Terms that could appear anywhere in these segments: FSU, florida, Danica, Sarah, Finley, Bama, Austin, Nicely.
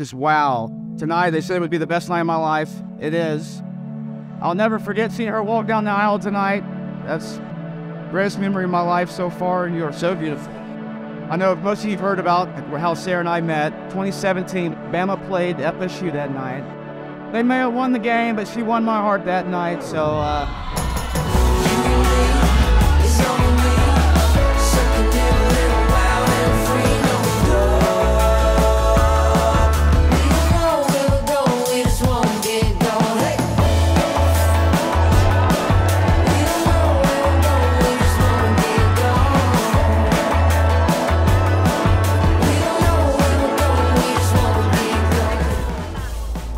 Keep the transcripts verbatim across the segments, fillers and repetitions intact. Just wow. Tonight, they said it would be the best night of my life. It is. I'll never forget seeing her walk down the aisle tonight. That's the greatest memory of my life so far, and you are so beautiful. I know most of you have heard about how Sarah and I met. twenty seventeen, Bama played F S U that night. They may have won the game, but she won my heart that night, so... Uh,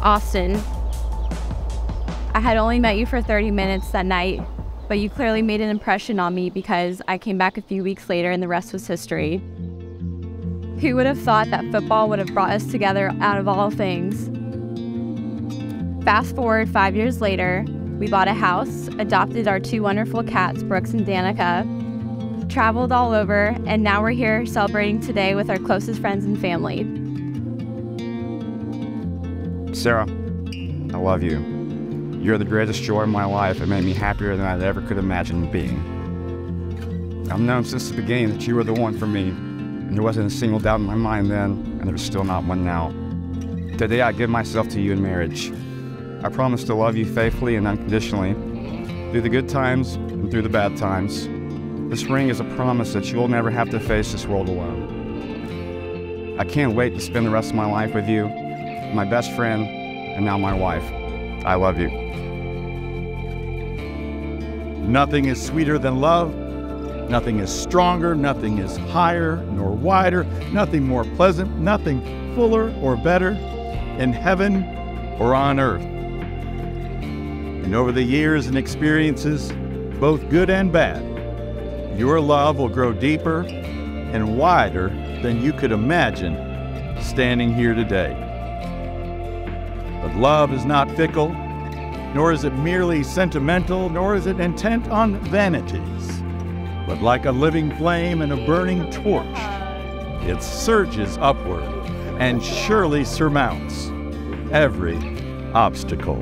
Austin, I had only met you for thirty minutes that night, but you clearly made an impression on me because I came back a few weeks later and the rest was history. Who would have thought that football would have brought us together out of all things? Fast forward five years later, we bought a house, adopted our two wonderful cats, Brooks and Danica, traveled all over, and now we're here celebrating today with our closest friends and family. Sarah, I love you. You're the greatest joy of my life and made me happier than I ever could imagine being. I've known since the beginning that you were the one for me, and there wasn't a single doubt in my mind then, and there's still not one now. Today I give myself to you in marriage. I promise to love you faithfully and unconditionally, through the good times and through the bad times. This ring is a promise that you will never have to face this world alone. I can't wait to spend the rest of my life with you, my best friend, and now my wife. I love you. Nothing is sweeter than love. Nothing is stronger. Nothing is higher nor wider. Nothing more pleasant. Nothing fuller or better in heaven or on earth. And over the years and experiences, both good and bad, your love will grow deeper and wider than you could imagine standing here today. But love is not fickle, nor is it merely sentimental, nor is it intent on vanities. But like a living flame and a burning torch, it surges upward and surely surmounts every obstacle.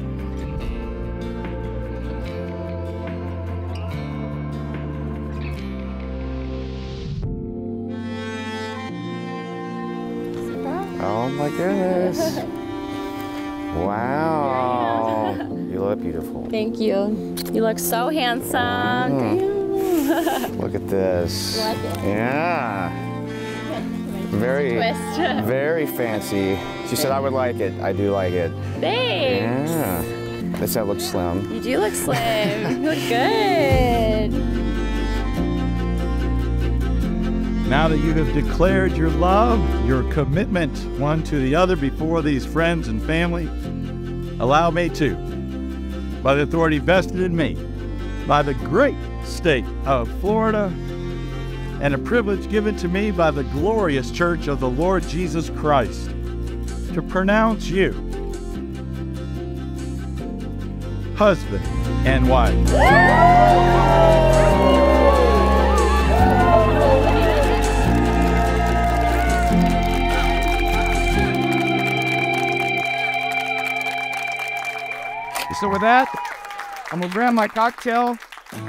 Oh my goodness. Wow, you look beautiful. Thank you. You look so handsome. Mm. Look at this. You like it? Yeah. Very, very fancy. She said I would like it. I do like it. Thanks. Yeah. This I look slim. You do look slim. You look good. Now that you have declared your love, your commitment one to the other before these friends and family, allow me to, by the authority vested in me, by the great state of Florida, and a privilege given to me by the glorious Church of the Lord Jesus Christ, to pronounce you husband and wife. So with that, I'm gonna grab my cocktail.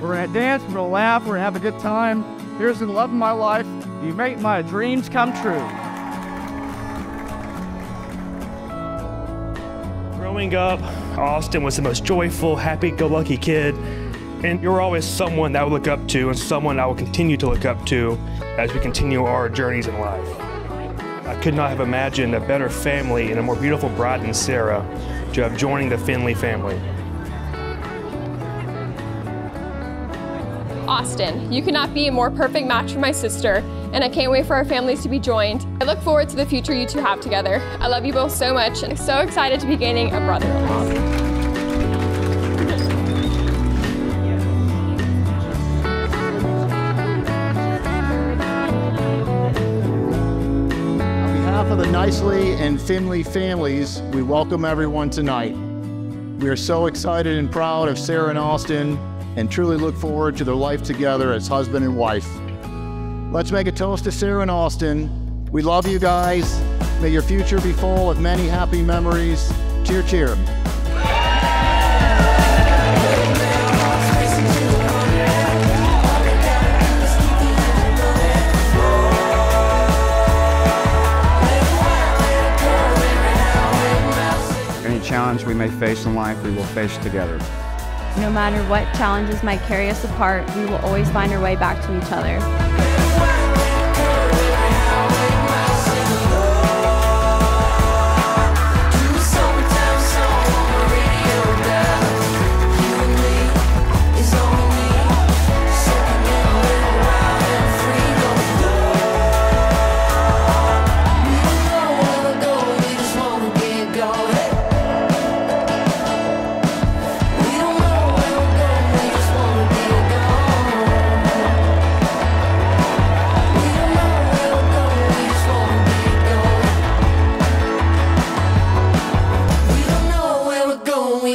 We're gonna dance, we're gonna laugh, we're gonna have a good time. Here's the love of my life. You make my dreams come true. Growing up, Austin was the most joyful, happy-go-lucky kid. And you're always someone that I would look up to and someone I will continue to look up to as we continue our journeys in life. I could not have imagined a better family and a more beautiful bride than Sarah, to have joining the Finley family. Austin, you could not be a more perfect match for my sister, and I can't wait for our families to be joined. I look forward to the future you two have together. I love you both so much, and I'm so excited to be gaining a brother-in-law. For the Nicely and Finley families, we welcome everyone tonight. We are so excited and proud of Sarah and Austin and truly look forward to their life together as husband and wife. Let's make a toast to Sarah and Austin. We love you guys. May your future be full of many happy memories. Cheer, cheer. Challenge we may face in life, we will face together. No matter what challenges might carry us apart, we will always find our way back to each other.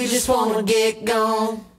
Just wanna get gone.